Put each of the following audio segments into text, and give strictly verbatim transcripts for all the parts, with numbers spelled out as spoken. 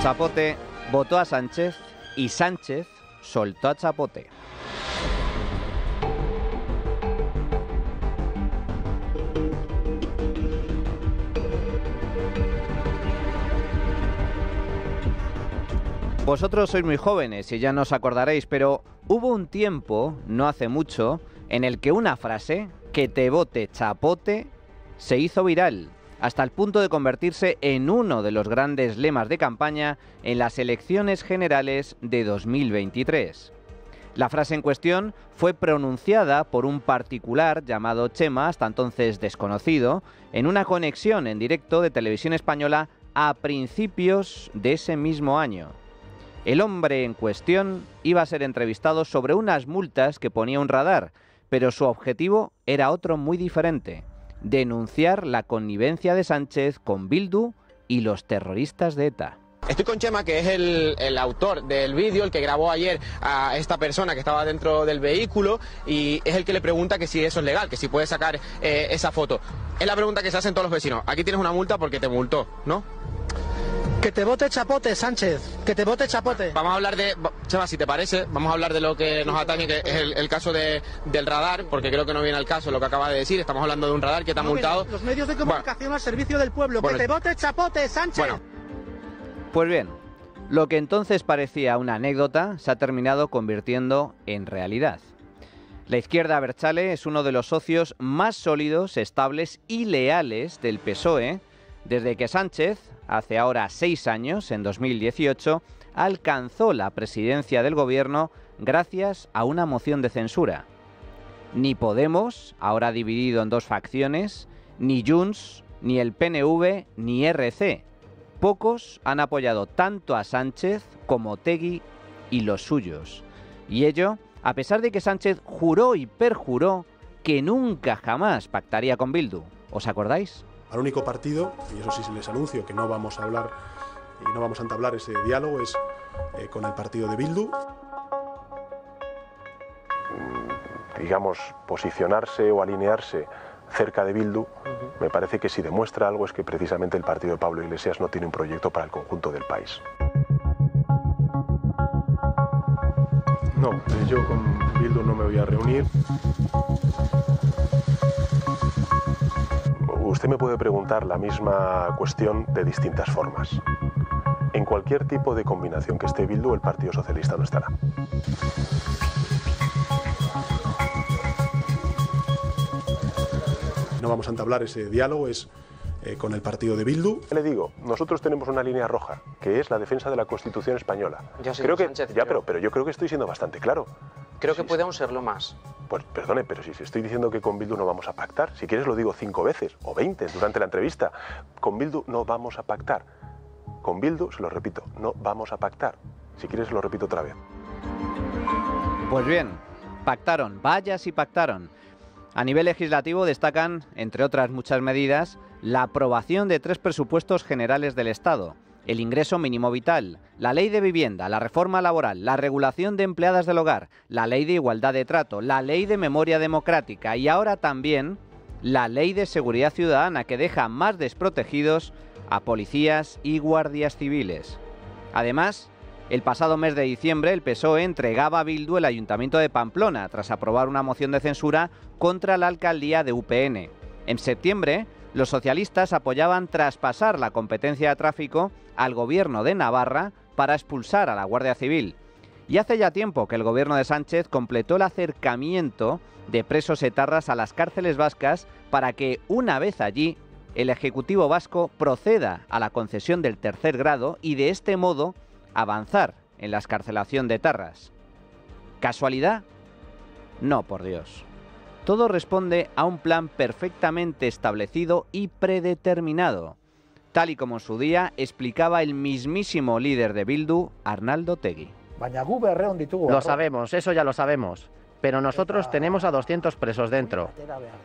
Txapote votó a Sánchez y Sánchez soltó a Txapote. Vosotros sois muy jóvenes y ya no os acordaréis, pero hubo un tiempo, no hace mucho, en el que una frase, que te vote Txapote, se hizo viral, hasta el punto de convertirse en uno de los grandes lemas de campaña en las elecciones generales de dos mil veintitrés. La frase en cuestión fue pronunciada por un particular llamado Chema, hasta entonces desconocido, en una conexión en directo de Televisión Española a principios de ese mismo año. El hombre en cuestión iba a ser entrevistado sobre unas multas que ponía un radar, pero su objetivo era otro muy diferente: denunciar la connivencia de Sánchez con Bildu y los terroristas de ETA. Estoy con Chema, que es el, el autor del vídeo, el que grabó ayer a esta persona que estaba dentro del vehículo, y es el que le pregunta que si eso es legal, que si puede sacar eh, esa foto. Es la pregunta que se hacen todos los vecinos. Aquí tienes una multa porque te multó, ¿no? Que te vote Txapote, Sánchez, que te vote Txapote. Vamos a hablar de, Chema, si te parece, vamos a hablar de lo que nos atañe, que es el, el caso de, del radar, porque creo que no viene al caso lo que acaba de decir. Estamos hablando de un radar que está no, multado. Mira, los medios de comunicación, bueno, al servicio del pueblo, bueno, que te vote Txapote, Sánchez. Bueno. Pues bien, lo que entonces parecía una anécdota se ha terminado convirtiendo en realidad. La izquierda abertzale es uno de los socios más sólidos, estables y leales del P S O E, desde que Sánchez, hace ahora seis años, en dos mil dieciocho, alcanzó la presidencia del gobierno gracias a una moción de censura. Ni Podemos, ahora dividido en dos facciones, ni Junts, ni el P N V, ni E R C. Pocos han apoyado tanto a Sánchez como Otegi y los suyos. Y ello, a pesar de que Sánchez juró y perjuró que nunca jamás pactaría con Bildu. ¿Os acordáis? Al único partido, y eso sí les anuncio que no vamos a hablar y no vamos a entablar ese diálogo, es eh, con el partido de Bildu. Digamos, posicionarse o alinearse cerca de Bildu, uh-huh, me parece que si demuestra algo es que precisamente el partido de Pablo Iglesias no tiene un proyecto para el conjunto del país. No, yo con Bildu no me voy a reunir. Usted me puede preguntar la misma cuestión de distintas formas. En cualquier tipo de combinación que esté Bildu, el Partido Socialista no estará. No vamos a entablar ese diálogo, es eh, con el partido de Bildu. Le digo, nosotros tenemos una línea roja, que es la defensa de la Constitución española. Yo creo que, Sánchez, ya, pero, pero yo creo que estoy siendo bastante claro. Creo que sí, puede aún serlo más. Pues perdone, pero si estoy diciendo que con Bildu no vamos a pactar, si quieres lo digo cinco veces o veinte durante la entrevista, con Bildu no vamos a pactar. Con Bildu, se lo repito, no vamos a pactar. Si quieres se lo repito otra vez. Pues bien, pactaron, vaya si pactaron. A nivel legislativo destacan, entre otras muchas medidas, la aprobación de tres presupuestos generales del Estado, el ingreso mínimo vital, la ley de vivienda, la reforma laboral, la regulación de empleadas del hogar, la ley de igualdad de trato, la ley de memoria democrática y ahora también la ley de seguridad ciudadana, que deja más desprotegidos a policías y guardias civiles. Además, el pasado mes de diciembre el P S O E entregaba a Bildu el Ayuntamiento de Pamplona tras aprobar una moción de censura contra la alcaldía de U P N. En septiembre, los socialistas apoyaban traspasar la competencia de tráfico al gobierno de Navarra para expulsar a la Guardia Civil. Y hace ya tiempo que el gobierno de Sánchez completó el acercamiento de presos etarras a las cárceles vascas para que, una vez allí, el Ejecutivo vasco proceda a la concesión del tercer grado y, de este modo, avanzar en la excarcelación de etarras. ¿Casualidad? No, por Dios. Todo responde a un plan perfectamente establecido y predeterminado, tal y como en su día explicaba el mismísimo líder de Bildu, Arnaldo Otegi. Lo sabemos, eso ya lo sabemos, pero nosotros tenemos a doscientos presos dentro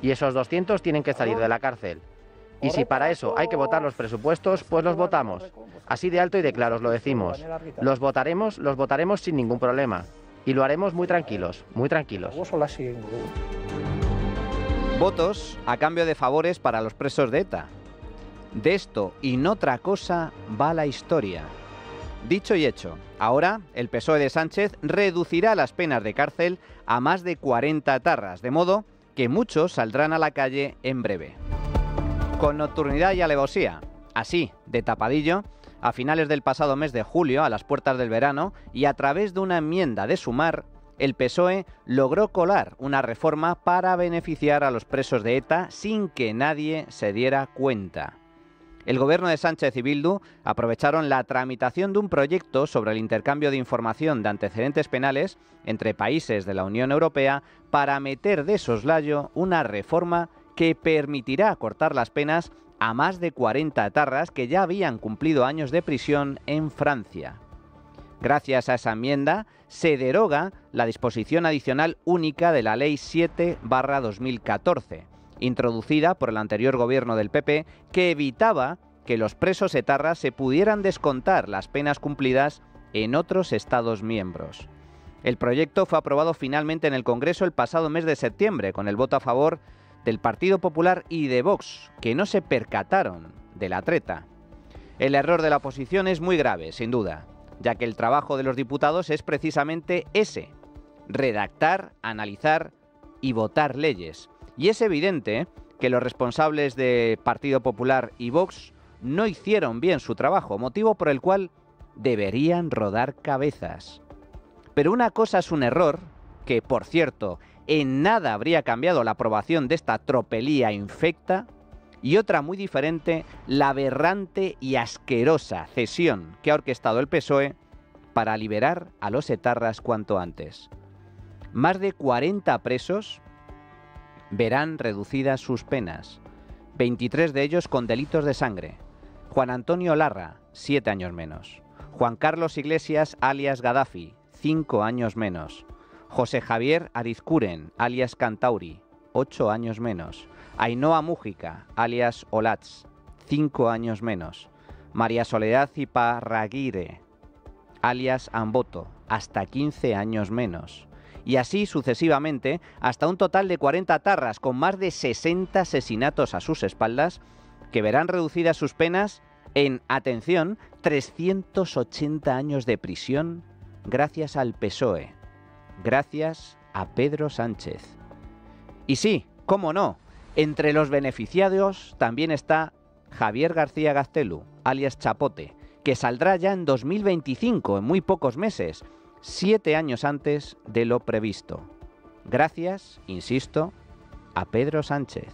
y esos doscientos tienen que salir de la cárcel. Y si para eso hay que votar los presupuestos, pues los votamos. Así de alto y de claro os lo decimos. Los votaremos, los votaremos sin ningún problema. Y lo haremos muy tranquilos, muy tranquilos. Votos a cambio de favores para los presos de ETA. De esto y no otra cosa va la historia. Dicho y hecho, ahora el P S O E de Sánchez reducirá las penas de cárcel a más de cuarenta tarras, de modo que muchos saldrán a la calle en breve. Con nocturnidad y alevosía, así, de tapadillo, a finales del pasado mes de julio, a las puertas del verano, y a través de una enmienda de Sumar, el P S O E logró colar una reforma para beneficiar a los presos de ETA sin que nadie se diera cuenta. El gobierno de Sánchez y Bildu aprovecharon la tramitación de un proyecto sobre el intercambio de información de antecedentes penales entre países de la Unión Europea para meter de soslayo una reforma que permitirá acortar las penas a más de cuarenta etarras que ya habían cumplido años de prisión en Francia. Gracias a esa enmienda se deroga la disposición adicional única de la Ley siete barra dos mil catorce, introducida por el anterior gobierno del P P, que evitaba que los presos etarras se pudieran descontar las penas cumplidas en otros Estados miembros. El proyecto fue aprobado finalmente en el Congreso el pasado mes de septiembre, con el voto a favor del Partido Popular y de Vox, que no se percataron de la treta. El error de la oposición es muy grave, sin duda, ya que el trabajo de los diputados es precisamente ese: redactar, analizar y votar leyes. Y es evidente que los responsables de Partido Popular y Vox no hicieron bien su trabajo, motivo por el cual deberían rodar cabezas. Pero una cosa es un error, que por cierto, en nada habría cambiado la aprobación de esta tropelía infecta, y otra muy diferente, la aberrante y asquerosa cesión que ha orquestado el P S O E para liberar a los etarras cuanto antes. Más de cuarenta presos verán reducidas sus penas, veintitrés de ellos con delitos de sangre. Juan Antonio Larra, siete años menos. Juan Carlos Iglesias, alias Gaddafi, cinco años menos. José Javier Arizcuren, alias Cantauri, ocho años menos. Ainhoa Mujica, alias Olatz, cinco años menos. María Soledad Iparraguirre, alias Amboto, hasta quince años menos. Y así sucesivamente, hasta un total de cuarenta tarras, con más de sesenta asesinatos a sus espaldas, que verán reducidas sus penas en, atención, trescientos ochenta años de prisión, gracias al P S O E, gracias a Pedro Sánchez. Y sí, cómo no, entre los beneficiados también está Javier García Gaztelu, alias Txapote, que saldrá ya en dos mil veinticinco, en muy pocos meses, siete años antes de lo previsto. Gracias, insisto, a Pedro Sánchez.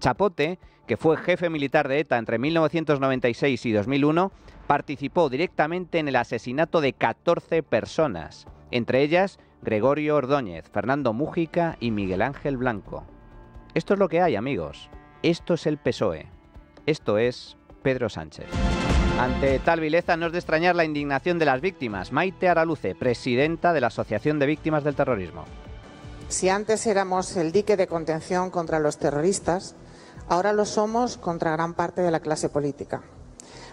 Txapote, que fue jefe militar de ETA entre mil novecientos noventa y seis y dos mil uno, participó directamente en el asesinato de catorce personas, entre ellas Gregorio Ordóñez, Fernando Mújica y Miguel Ángel Blanco. Esto es lo que hay, amigos. Esto es el P S O E. Esto es Pedro Sánchez. Ante tal vileza no es de extrañar la indignación de las víctimas. Maite Araluce, presidenta de la Asociación de Víctimas del Terrorismo. Si antes éramos el dique de contención contra los terroristas, ahora lo somos contra gran parte de la clase política.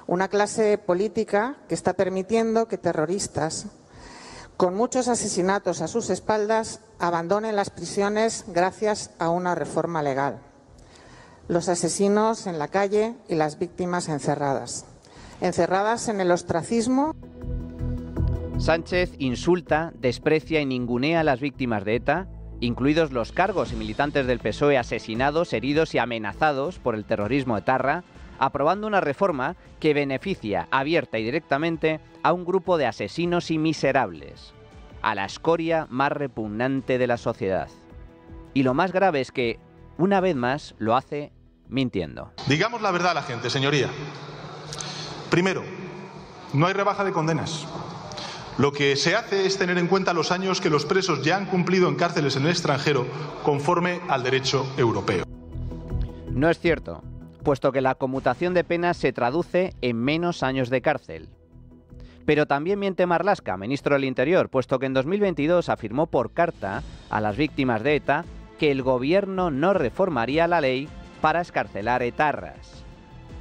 Una clase política que está permitiendo que terroristas, con muchos asesinatos a sus espaldas, abandonen las prisiones gracias a una reforma legal. Los asesinos en la calle y las víctimas encerradas. Encerradas en el ostracismo. Sánchez insulta, desprecia y ningunea a las víctimas de ETA, incluidos los cargos y militantes del P S O E asesinados, heridos y amenazados por el terrorismo etarra, aprobando una reforma que beneficia abierta y directamente a un grupo de asesinos y miserables, a la escoria más repugnante de la sociedad. Y lo más grave es que, una vez más, lo hace mintiendo. Digamos la verdad a la gente, señoría. Primero, no hay rebaja de condenas. Lo que se hace es tener en cuenta los años que los presos ya han cumplido en cárceles en el extranjero conforme al derecho europeo. No es cierto, puesto que la conmutación de penas se traduce en menos años de cárcel. Pero también miente Marlaska, ministro del Interior, puesto que en dos mil veintidós afirmó por carta a las víctimas de ETA que el gobierno no reformaría la ley para escarcelar etarras.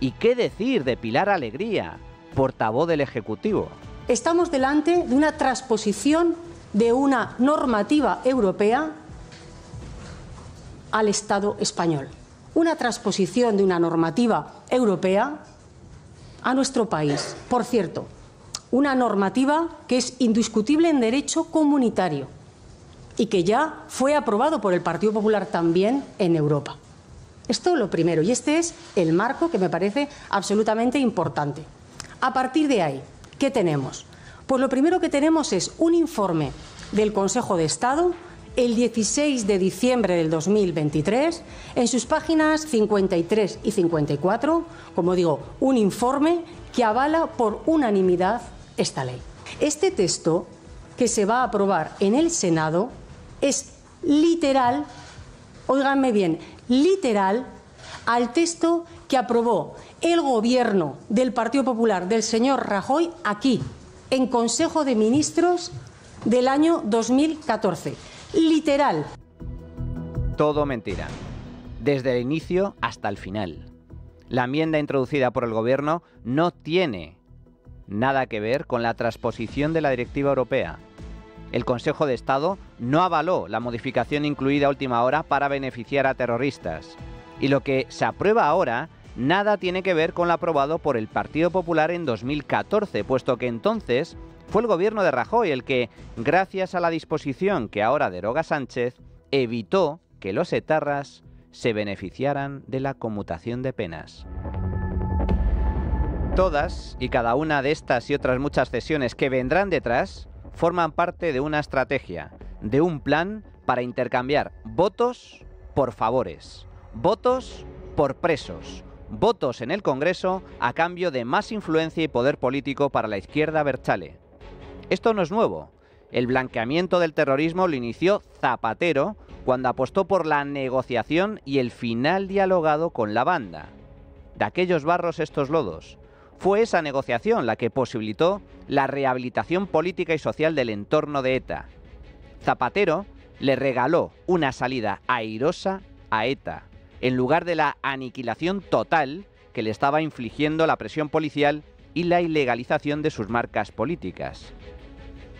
¿Y qué decir de Pilar Alegría, portavoz del Ejecutivo? Estamos delante de una transposición de una normativa europea al Estado español. Una transposición de una normativa europea a nuestro país. Por cierto, una normativa que es indiscutible en derecho comunitario y que ya fue aprobado por el Partido Popular también en Europa. Esto lo primero, y este es el marco que me parece absolutamente importante. A partir de ahí, ¿qué tenemos? Pues lo primero que tenemos es un informe del Consejo de Estado el dieciséis de diciembre del dos mil veintitrés, en sus páginas cincuenta y tres y cincuenta y cuatro, como digo, un informe que avala por unanimidad esta ley. Este texto que se va a aprobar en el Senado es literal, óiganme bien, literal al texto que aprobó el Gobierno del Partido Popular del señor Rajoy aquí, en Consejo de Ministros del año dos mil catorce. Literal. Todo mentira. Desde el inicio hasta el final. La enmienda introducida por el Gobierno no tiene nada que ver con la transposición de la directiva europea. El Consejo de Estado no avaló la modificación incluida a última hora para beneficiar a terroristas. Y lo que se aprueba ahora nada tiene que ver con lo aprobado por el Partido Popular en dos mil catorce, puesto que entonces fue el Gobierno de Rajoy el que, gracias a la disposición que ahora deroga Sánchez, evitó que los etarras se beneficiaran de la conmutación de penas. Todas y cada una de estas y otras muchas cesiones que vendrán detrás forman parte de una estrategia, de un plan para intercambiar votos por favores, votos por presos, votos en el Congreso a cambio de más influencia y poder político para la izquierda abertzale. Esto no es nuevo. El blanqueamiento del terrorismo lo inició Zapatero cuando apostó por la negociación y el final dialogado con la banda. De aquellos barros estos lodos. Fue esa negociación la que posibilitó la rehabilitación política y social del entorno de ETA. Zapatero le regaló una salida airosa a ETA, en lugar de la aniquilación total que le estaba infligiendo la presión policial y la ilegalización de sus marcas políticas.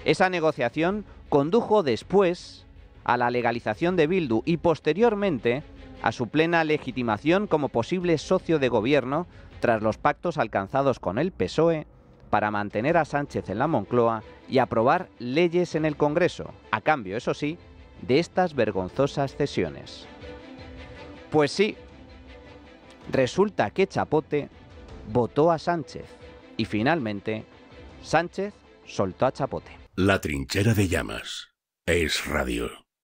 Esa negociación condujo después a la legalización de Bildu y posteriormente a su plena legitimación como posible socio de gobierno tras los pactos alcanzados con el P S O E para mantener a Sánchez en la Moncloa y aprobar leyes en el Congreso, a cambio, eso sí, de estas vergonzosas cesiones. Pues sí, resulta que Txapote votó a Sánchez y finalmente Sánchez soltó a Txapote. La trinchera de Llamas, es radio.